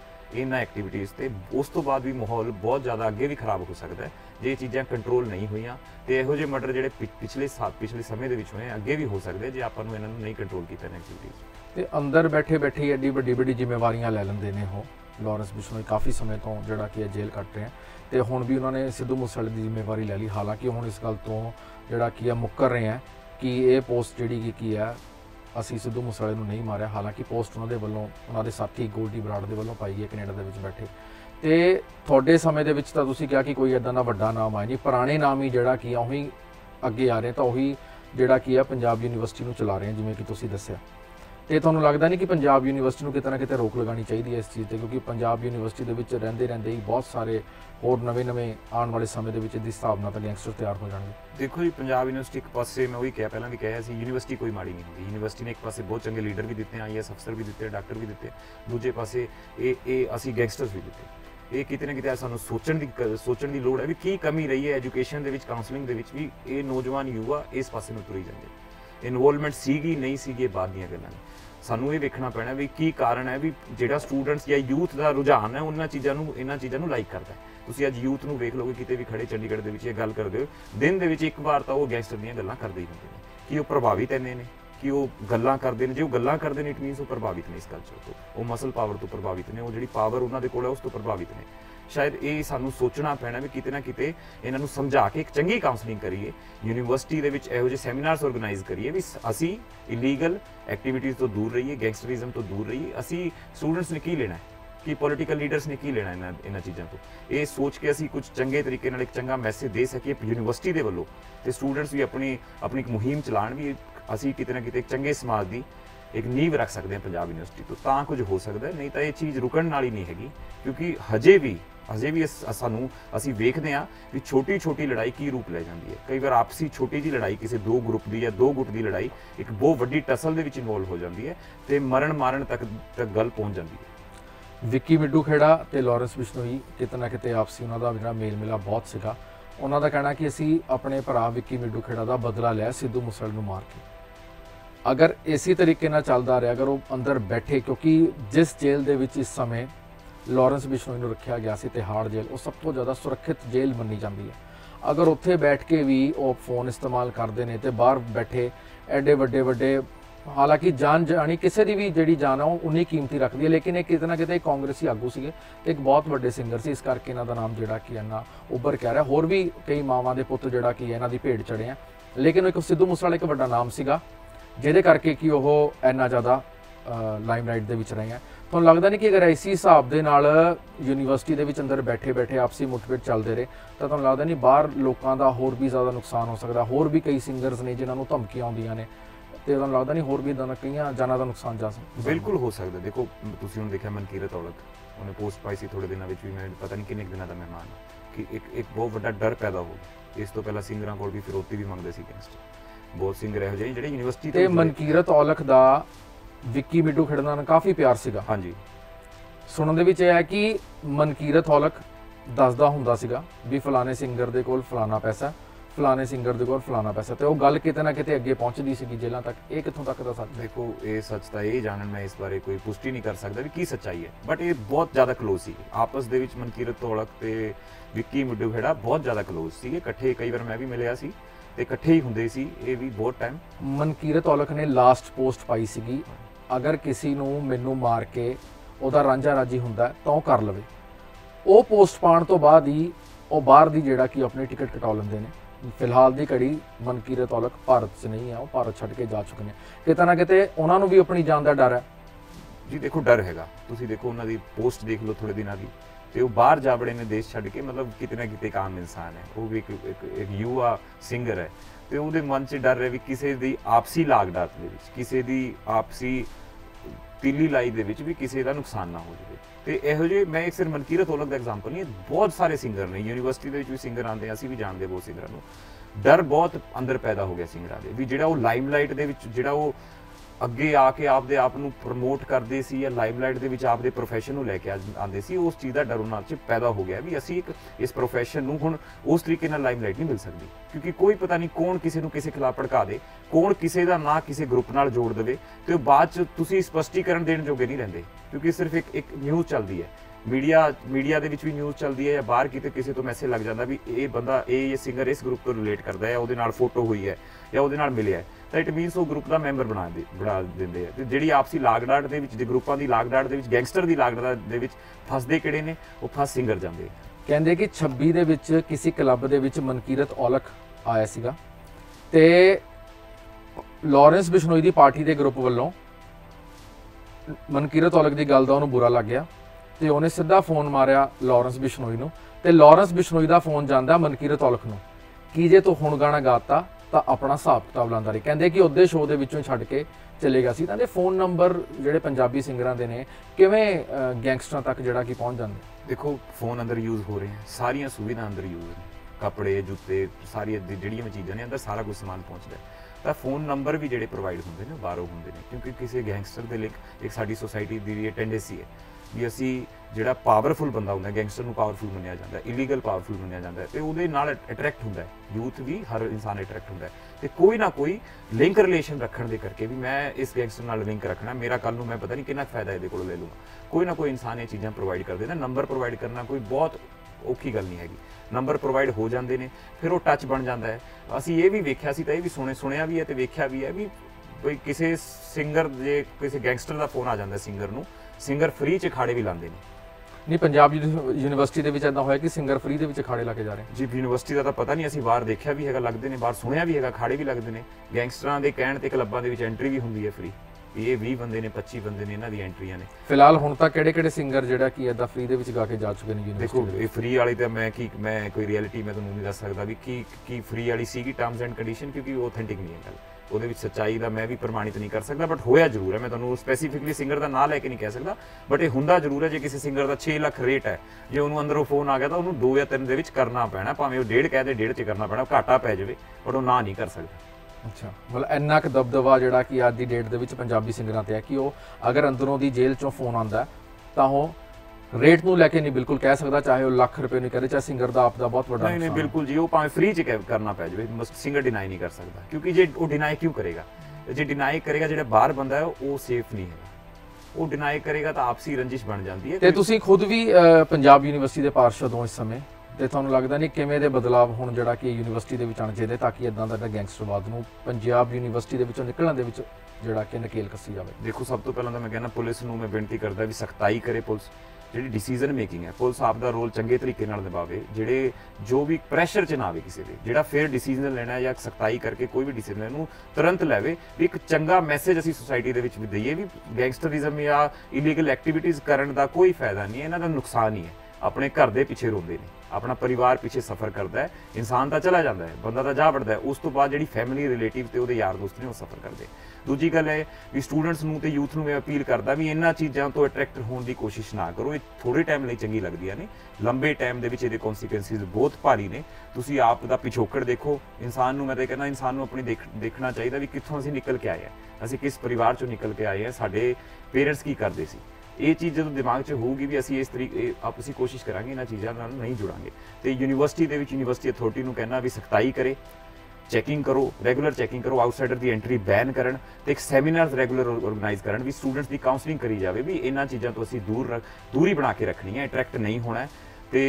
इन्हां एक्टिविटीज़ ते। उस तो बाद भी माहौल बहुत ज़्यादा अगे भी खराब हो सकता है जे चीज़ां कंट्रोल नहीं हुईयां, तो इहो जे मर्डर जिहड़े पिछले साल पिछले समय दे विच होए अगे भी हो सकदे जे आपां नूं इन्हां नूं नहीं कंट्रोल कीता इन्हां एक्टिविटीज़ ते। अंदर बैठे बैठे एड्डी वड्डी वड्डी जिम्मेवारियां लै लैंदे ने हो। लॉरेंस बिश्नोई काफ़ी समय तो जिहड़ा कि जेल कट रहे हैं तो हुण भी उन्होंने सिद्धू मूसे वाले की जिम्मेवारी लै ली, हालांकि हुण इस गल तो जिहड़ा कि है मुकर रहे हैं कि ये पोस्ट जिहड़ी की है असी सिद्धू मूसे वाले नूं नहीं मारिया, हालांकि पोस्ट उन्होंने वलों उन्होंने साथी गोल्डी बराड़ के वलों पाई है कनेडा दे विच बैठे। तो थोड़े समय के विच तां तुसीं कहा कि कोई इदां दा वड्डा नाम आए नहीं, पुराने नाम ही जिहड़ा कि उही अगे आ रहे, तो उही जिहड़ा कि है पंजाब यूनीवर्सिटी नूं चला रहे हैं जिवें कि तुसीं दस्सिया। तो तुहानूं लगदा नहीं कि पंजाब यूनीवर्सिटी नूं किते ना किते रोक लगानी चाहिए है इस चीज़ ते, क्योंकि पंजाब यूनीवर्सिटी दे विच रहिंदे रहिंदे ही बहुत सारे होर नवे नवे आने वाले समय के इस हिसाब नाल गैंगस्टर तैयार हो जाएंगे। देखो जी, पंजाब यूनीवर्सिटी एक पासे मैं वही कहा पहला भी कहा सी, यूनीवर्सिटी कोई माड़ी नहीं होंगी, यूनीवर्सिटी ने एक पासे बहुत चंगे लीडर भी दिते हैं, आई एस अफसर भी दिते, डॉक्टर भी दिते, दूजे पासे असी गैंगस्टर्स भी दिते। ये कितने ना कितने सानूं सोचण दी सोचण दी लोड़ है भी की कमी रही है एजुकेशन दे विच, काउंसलिंग दे विच भी। ये नौजवान युवा इस पासे नूं तुरी जांदे, इनवॉल्वमेंट सीगी नहीं सीगी बाद दीआं गल्लां ने। सानू ये देखना पैना भी की कारण है भी जो स्टूडेंट्स या यूथ का रुझान है उन्होंने चीज़ों इन्होंने चीज़ों लाइक करता है। तुसीं अज यूथ नूं वेख लोगे कितें भी खड़े चंडीगढ़ दे विच ये गल करदे हो, दिन दे विच इक वार तां ओह गैंगस्टर दीआं गल्लां करदे ही हुंदे ने कि ओह प्रभावित इन्ने ने कि वह गल्लां करते हैं, जो गल्लां करते हैं इट मीनस वो प्रभावित ने इस कल्चर तो, वो मसल पावर तो प्रभावित ने, वो जिहड़ी पावर उन्होंने कोल है उस तो प्रभावित ने। शायद ये सानू सोचना पैना भी किते ना किते इन्हों समझा के एक चंगी काउंसलिंग करिए, यूनीवर्सिटी दे विच इहो जे सैमीनार्स ऑर्गेनाइज करिए भी असी इलीगल एक्टिविटीज़ तो दूर रहिए, गैंगस्टरिज्म तो दूर रहिए, असी स्टूडेंट्स ने की लेना है कि पॉलिटिकल लीडर्स ने की लेना इन्होंने इन्होंने चीज़ों को, ये सोच के असी कुछ चंगे तरीके नाल एक चंगा मैसेज दे सकी यूनीवर्सिटी के वलों, तो स्टूडेंट्स भी अपनी अपनी मुहिम चलाण भी असी किते ना किते चंगे समाज की एक नींव रख सकते हैं पंजाब यूनीवर्सिटी तो, तां कुछ हो सकता है। नहीं तो ये चीज़ रुकण वाली नहीं हैगी, क्योंकि हजे भी हजे भी सानू असी वेखते हाँ भी छोटी छोटी लड़ाई की रूप लै जाती है। कई बार आपसी छोटी जी लड़ाई किसी दो ग्रुप की या दो गुट की लड़ाई एक बहुत वड्डी टसल दे विच इन्वॉल्व हो जाती है तो मरण मारण तक तक गल पहुँच जाती है। विक्की मिड्डू खेड़ा तो लॉरेंस बिश्नोई किते ना किते आपसी उन्होंने जो मेल मिलाप बहुत सीगा। उन्होंने कहना कि असी अपने भरा विक्की मिड्डू खेड़ा का बदला लिया सिद्धू मूसे वाले नूं मार के। अगर इसी तरीके नाल चलदा रहा, अगर वो अंदर बैठे, क्योंकि जिस जेल दे विच इस समय लॉरेंस बिश्नोई नूं रखिया गया सी तिहाड़ जेल, वो सब तो ज़्यादा सुरक्षित जेल मनी जाती है। अगर उत्थे बैठ के भी वो फोन इस्तेमाल करते हैं तो बाहर बैठे एडे वड्डे वड्डे, हालांकि जान जानी किसी की भी जी जान है वो उन्नी कीमती रखती है, लेकिन ये कितना कितने कांग्रेसी आगू से एक बहुत बड़े सिंगर से, इस करके इन्हों का नाम जोड़ा कि इन्ना उभर के आ रहा है। होर भी कई मावां के पुत जोड़ा कि इन्हों की भेड़ चढ़े हैं, लेकिन एक सिद्धू मूसे वाला एक बड़ा नाम सीगा जिहदे करके कि वो इन्ना ज़्यादा लाइमलाइट दे विच रहे हैं। तो लगता नहीं कि अगर इसी हिसाब के नाल यूनीवर्सिटी के अंदर बैठे बैठे आपसी मुठभेड़ चलते रहे तो तुहानूं लगता नहीं बाहर लोगों का होर भी ज़्यादा नुकसान हो सकता। होर भी कई सिंगरस ने जिन्होंने धमकियां आउंदियां ने, तो लगता नहीं होर भी इदा कई जाना का नुकसान जा सकता। बिल्कुल हो सकता। देखो तुसीं हुण देखिया मनकीरत औलख, उन्हें पोस्ट पाई सी थोड़े दिनों में भी, मैं पता नहीं किन्ने दिनों का मेहमान कि एक एक बहुत वड्डा डर पैदा हो गया। इस तो पहला सिंगरां कोल भी फिरौती भी मंगदे सी गैंगस्टर, बहुत सिंगर इहो जिहे जिहड़े यूनीवर्सिटी ते। मनकीरत औलख दा विक्की मिड्डू खेड़ा नाल काफ़ी प्यार सीगा। हाँ जी, सुणन दे विच है कि मनकीरत औलख दसदा हुंदा सीगा भी फलाने सिंगर दे कोल फलाना पैसा, फलाने सिंगर दे कोल फलाना पैसा, तो वह गल किते ना किते अगे पहुँचती सी जेलों तक। ये कितों तक का सच? देखो ये सच तो यही जानन मैं इस बारे कोई पुष्टि नहीं कर सकता भी की सच्चाई है, बट ये बहुत ज़्यादा क्लोज सी आपस दे विच। मनकीरत औलख ते विक्की मिड्डू खेड़ा बहुत ज़्यादा क्लोज सी, इकट्ठे कई बार मैं भी मिलिया सी ते इकट्ठे ही हुंदे सी ये भी बहुत टाइम। मनकीरत औलख ने लास्ट पोस्ट पाई सी अगर किसी नूं मैनूं मार के उहदा रांझा राजी हुंदा तां ओह कर लवे। वो पोस्ट पाउण तो बाद ही वह बाहर दी जिहड़ा कि अपनी टिकट कटा लैंदे ने। फिलहाल की घड़ी मनकीरत औलख भारत से नहीं है, वो भारत छड़ के जा चुके हैं। कितना ना कितने उन्होंने भी अपनी जान का डर है जी। देखो डर हैगा, तुसी देखो उन्होंने पोस्ट देख लो थोड़े दिनों की, तो बाहर जा बड़े ने देश छड़ के, मतलब कितना कितने एक आम इंसान है, वो भी एक, एक, एक युवा सिंगर है, तो वो मन से डर है भी किसी की आपसी लागडात, किसी की आपसी तीली लाई दे विच भी किसी का नुकसान ना हो जाए। तो यहो जे मैं एक सिर्फ मनकीरत औलख का एग्जाम्पल नहीं, बहुत सारे सिंगर ने यूनिवर्सिटी के भी सिंगर आते हैं, असी भी जानते बहुत सिंगर को। डर बहुत अंदर पैदा हो गया सिंगर के भी, जो लाइमलाइट के जो अगे आके आपदे आप नूं प्रमोट करते सी या लाइमलाइट दे विच आपदे प्रोफैशन नूं लैके आंदे सी, उस चीज़ का डर उन्हां च पैदा हो गया भी असी एक इस प्रोफैशन नूं हुण उस तरीके नाल लाइमलाइट नहीं मिल सकती, क्योंकि कोई पता नहीं कौन किसी नूं किसे खिलाफ भड़का दे, कौन किसी का ना किसी ग्रुप नाल जोड़ देवे, तो बाद च तुसीं स्पष्टीकरण देण जोगे नहीं रहिंदे, क्योंकि सिर्फ एक एक न्यूज़ चलती है, मीडिया मीडिया के भी न्यूज़ चलती है, या बाहर कितने किसी तो मैसेज लग जाता भी ये बंदा ये सिंगर इस ग्रुप को रिलेट करता है, उहदे नाल फोटो हुई है या उहदे नाल मिले है, तो इट मीनस वो ग्रुप का मैंबर बना दे बना देंगे है। तो जी आपसी लाग डाट के ग्रुपों की लाग डाट के गैंगस्टर की लाग डाट के फसते किड़े ने, वो फस सिंगर जाते कहते कि छब्बी के किसी क्लब के मनकीरत औलख आया सीगा ते लॉरेंस बिश्नोई की पार्टी के ग्रुप वालों मनकीरत औलख की गल का उन्होंने बुरा लग गया, तो उन्हें सीधा फोन मारिया लॉरेंस बिश्नोई नूं, ते लॉरेंस बिश्नोई का फोन जाता मनकीरत औलख नूं कि जे तू हुण गाना गाता ਤਾਂ ਆਪਣਾ ਹਿਸਾਬ ਕਿਤਾਬ ਲਾਂਦਾ ਰਹੀ। ਕਹਿੰਦੇ ਕਿ ਉਹਦੇ ਸ਼ੋਅ ਦੇ ਵਿੱਚੋਂ ਛੱਡ ਕੇ ਚਲੇ ਗਿਆ ਸੀ। ਤਾਂ ਦੇ ਫੋਨ ਨੰਬਰ ਜਿਹੜੇ ਪੰਜਾਬੀ ਸਿੰਗਰਾਂ ਦੇ ਨੇ ਕਿਵੇਂ ਗੈਂਗਸਟਰਾਂ ਤੱਕ ਜਿਹੜਾ ਕਿ ਪਹੁੰਚ ਜਾਂਦੇ। ਦੇਖੋ ਫੋਨ ਅੰਦਰ ਯੂਜ਼ ਹੋ ਰਹੇ ਹੈ, ਸਾਰੀਆਂ ਸੁਵਿਧਾਵਾਂ ਅੰਦਰ ਯੂਜ਼ ਨੇ, ਕੱਪੜੇ ਜੁੱਤੇ ਸਾਰੀਆਂ ਜਿਹੜੀਆਂ ਚੀਜ਼ਾਂ ਨੇ ਅੰਦਰ ਸਾਰਾ ਕੁਝ ਸਮਾਨ ਪਹੁੰਚਦਾ, ਤਾਂ ਫੋਨ ਨੰਬਰ ਵੀ ਜਿਹੜੇ ਪ੍ਰੋਵਾਈਡ ਹੁੰਦੇ ਨੇ ਬਾਹਰੋਂ ਹੁੰਦੇ ਨੇ, ਕਿਉਂਕਿ ਕਿਸੇ ਗੈਂਗਸਟਰ ਦੇ ਲਈ ਇੱਕ ਸਾਡੀ ਸੋਸਾਇਟੀ ਦੀ ਟੈਂਡੈਂਸੀ ਹੈ ਵੀ ਅਸੀਂ ਜਿਹੜਾ ਪਾਵਰਫੁਲ ਬੰਦਾ ਹੁੰਦਾ ਗੈਂਗਸਟਰ ਨੂੰ ਪਾਵਰਫੁਲ ਮੰਨਿਆ ਜਾਂਦਾ, ਇਲੀਗਲ ਪਾਵਰਫੁਲ ਮੰਨਿਆ ਜਾਂਦਾ, ਤੇ ਉਹਦੇ ਨਾਲ ਅਟਰੈਕਟ ਹੁੰਦਾ ਯੂਥ ਵੀ, ਹਰ ਇਨਸਾਨ ਅਟਰੈਕਟ ਹੁੰਦਾ, ਤੇ ਕੋਈ ਨਾ ਕੋਈ ਲਿੰਕ ਰਿਲੇਸ਼ਨ ਰੱਖਣ ਦੇ ਕਰਕੇ ਵੀ ਮੈਂ ਇਸ ਗੈਂਗਸਟਰ ਨਾਲ ਲਿੰਕ ਰੱਖਣਾ, ਮੇਰਾ ਕੱਲ ਨੂੰ ਮੈਂ ਪਤਾ ਨਹੀਂ ਕਿੰਨਾ ਫਾਇਦਾ ਇਹਦੇ ਕੋਲੋਂ ਲੈ ਲੂੰਗਾ। ਕੋਈ ਨਾ ਕੋਈ ਇਨਸਾਨ ਇਹ ਚੀਜ਼ਾਂ ਪ੍ਰੋਵਾਈਡ ਕਰਦੇ ਨੇ। ਨੰਬਰ ਪ੍ਰੋਵਾਈਡ ਕਰਨਾ ਕੋਈ ਬਹੁਤ ਔਖੀ ਗੱਲ ਨਹੀਂ ਹੈਗੀ, ਨੰਬਰ ਪ੍ਰੋਵਾਈਡ ਹੋ ਜਾਂਦੇ ਨੇ, ਫਿਰ ਉਹ ਟੱਚ ਬਣ ਜਾਂਦਾ ਹੈ। ਅਸੀਂ ਇਹ ਵੀ ਵੇਖਿਆ ਸੀ, ਤਾਂ ਇਹ ਵੀ ਸੁਣੇ ਸੁਣਿਆ ਵੀ ਹੈ ਤੇ ਵੇਖਿਆ ਵੀ ਹੈ ਵੀ ਕੋਈ ਕਿਸੇ ਸਿੰਗਰ ਜੇ ਕਿਸੇ ਗੈਂਗਸਟਰ ਦਾ ਫੋਨ ਆ ਜਾਂਦਾ ਸਿੰਗਰ ਨੂੰ, ਸਿੰਗਰ ਫ੍ਰੀ 'ਚ ਅਖਾੜੇ ਵੀ ਲਾਉਂਦੇ ਨੇ। नहीं पंजाब यूनिवर्सिटी के ऐसा होया कि सिंगर फ्री के अखाड़े लाके जा रहे हैं जी। यूनिवर्सिटी का तो पता नहीं, असी बाहर देखा भी है, लगते हैं बाहर सुनिया भी है, अखाड़े भी लगते हैं गैंगस्टर के कहने के, क्लबों के एंट्री भी होंगी है फ्री, ये भी बंदे ने पच्ची बंदे ने इन्हों दी एंट्रियां ने। फिलहाल हुण तक किहड़े किहड़े सिंगर जिहड़ा कि इदां फ्री दे विच गा के जा चुके हैं? देखो ये फ्री वाली तो मैं कि मैं कोई रियलिटी मैं तुहानूं नहीं दस सकता भी कि की फ्री वाली सीगी टर्म्स एंड कंडीशन, क्योंकि ऑथेंटिक नहीं है गल, ਉਹਦੇ ਵਿੱਚ ਸੱਚਾਈ ਦਾ मैं भी प्रमाणित नहीं कर सकता, बट होया जरूर है। मैं ਤੁਹਾਨੂੰ स्पैसीफिकली सिंगर का ना लैके नहीं कह सकता, बट ਇਹ ਹੁੰਦਾ जरूर है जे किसी सिंगर का छे लख रेट है, जो ਉਹਨੂੰ अंदरों फोन आ गया तो ਉਹਨੂੰ दो या तीन ਦੇ ਵਿੱਚ करना पैना, भावें ਉਹ डेढ़ कह दे डेढ़ ਚ करना पैना, घाटा पै जाए, बट ਉਹ ना नहीं कर सकता। अच्छा, मतलब इन्ना क दबदबा जिहड़ा कि अज की डेट दे विच पंजाबी सिंगरां ते है कि वह अगर अंदरों की जेल चों फोन आंदा तो वह रेट नूं लैके नहीं बिल्कुल कह सकता, चाहे वह लख रुपए नहीं कहे, चाहे सिंगर दा आपदा बहुत वड्डा नहीं, नहीं बिल्कुल जी, वह भावें फ्री च करना पै जाए, सिंगर डिनाई नहीं कर सकता, क्योंकि जे वह डिनाई क्यों करेगा, जे डिनाई करेगा जिहड़ा बाहर बंदा है वह सेफ नहीं है, वो डिनाई करेगा तो आपसी रंजिश बन जाती है। ते तुसीं खुद भी पंजाब यूनिवर्सिटी के पार्षद हो इस समय, तो तुहानूं लगता नहीं किवें दे बदलाव हुण जिहड़ा कि यूनिवर्सिटी दे विच आणे चाहिदे ताकि इदां दा गैंगस्टरवाद नूं पंजाब यूनिवर्सिटी दे विचों निकलण दे विच जिहड़ा कि नकेल कसी जावे? देखो सब तो पहलां तां मैं कहना पुलिस नूं मैं बेनती करदा भी सख्ताई करे, पुलिस जिहड़ी डिसीजन मेकिंग है पुलिस आप दा रोल चंगे तरीके नाल निभावे, जिहड़े जो भी प्रैशर च ना आवे किसी दे, जिहड़ा फेयर डिसीजन लैना या सख्ताई करके कोई भी डिसीजन नूं तुरंत लैवे, भी एक चंगा मैसेज असीं सोसाइटी दे विच भी दईए भी गैंगस्टरिज्म या इलीगल एक्टिविटीज़ करन दा कोई फायदा नहीं है, इन्हां दा नुकसान ही है। अपने घर के पिछे रोंदे ने, अपना परिवार पिछे सफर करता है, इंसान तो चला जाता है, बंदा तो जा बढ़ता है, उस तो बाद जी फैमिली रिलेटिव तो वो यार दोस्त ने वो सफर करते। दूजी गल है भी स्टूडेंट्स नूं ते यूथ नूं मैं अपील करता भी इन्हां चीज़ों तो अट्रैक्ट होने की कोशिश ना करो, ये थोड़े टाइम लिए चंगी लगदियां ने, लंबे टाइम के कॉन्सिक्वेंसिज बहुत भारी ने। तुसीं आप दा पिछोकड़ देखो, इंसान नूं मैं ते कहना इंसान नूं अपनी देख देखना चाहिए भी कित्थों असीं निकल के आए हैं, असीं किस परिवार चों निकल के आए हैं, साडे पेरेंट्स की करदे सी, ये चीज़ जो दिमाग से होगी भी असी इस तरीके आपसी कोशिश करांगे, इन्हां चीज़ों नाल नहीं जुड़ांगे। तो यूनिवर्सिटी के यूनिवर्सिटी अथॉरिटी को कहना भी सख्ताई करे, चैकिंग करो, रेगुलर चैकिंग करो, आउटसाइडर की एंट्री बैन करन, ते एक सैमीनार रेगुलर ऑर्गेनाइज करन, भी स्टूडेंट्स की काउंसलिंग करी जाए भी इन्हां चीज़ों तो असी दूर रख दूरी बना के रखनी है, अट्रैक्ट नहीं होना है, तो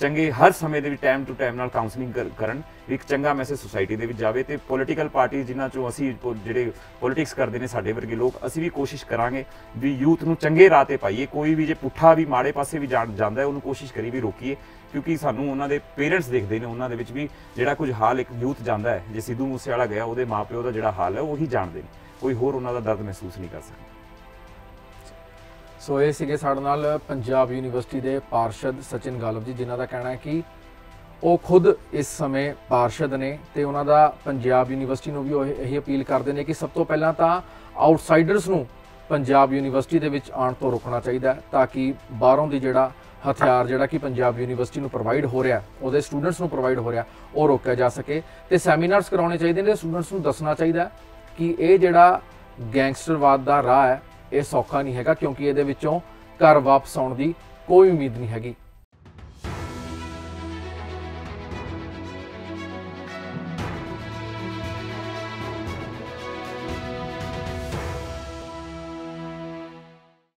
चंगे हर समय के टाइम टू टाइम काउंसलिंग कर करन, एक चंगा मैसेज सोसाइटी के जाए। तो पोलीटिकल पार्टी जिन्हों चो असी जे पोलीटिक्स करते हैं साढ़े वर्गे लोग, असी भी कोशिश करांगे भी यूथ को चंगे राह ते पाईए, कोई भी जो पुठा भी माड़े पासे भी जा जाता है उन्होंने कोशिश करी भी रोकीए, क्योंकि सानू उन्होंने पेरेंट्स देखते हैं, उन्होंने भी जोड़ा कुछ हाल एक यूथ जाता है, जो सिद्धू मूसे वाला गया वो माँ प्यो का जोड़ा हाल है वही जानते हैं, कोई होर उन्होंने दर्द महसूस नहीं कर सकता। सो ये सीगे साढ़े नाल पंजाब यूनिवर्सिटी के पार्षद सचिन गालव जी, जिन्हों का कहना है कि वो खुद इस समय पार्षद ने, तो उन्होंने पंजाब यूनिवर्सिटी में भी यही अपील करते हैं कि सब तो पहला तो आउटसाइडरस नूं पंजाब यूनिवर्सिटी दे विच आण तो रोकना चाहिए ताकि बाहरों दी जिहड़ा हथियार जिहड़ा कि पंजाब यूनिवर्सिटी नूं प्रोवाइड हो रहा उहदे स्टूडेंट्स नूं प्रोवाइड हो रहा वो रोकिया जा सके। तो सैमीनार्स कराने चाहिए ने स्टूडेंट्स नूं दसना चाहिए कि ये जिहड़ा गैंगस्टरवाद का राह है ये सौखा नहीं है क्योंकि ये घर वापस आने की कोई उम्मीद नहीं हैगी।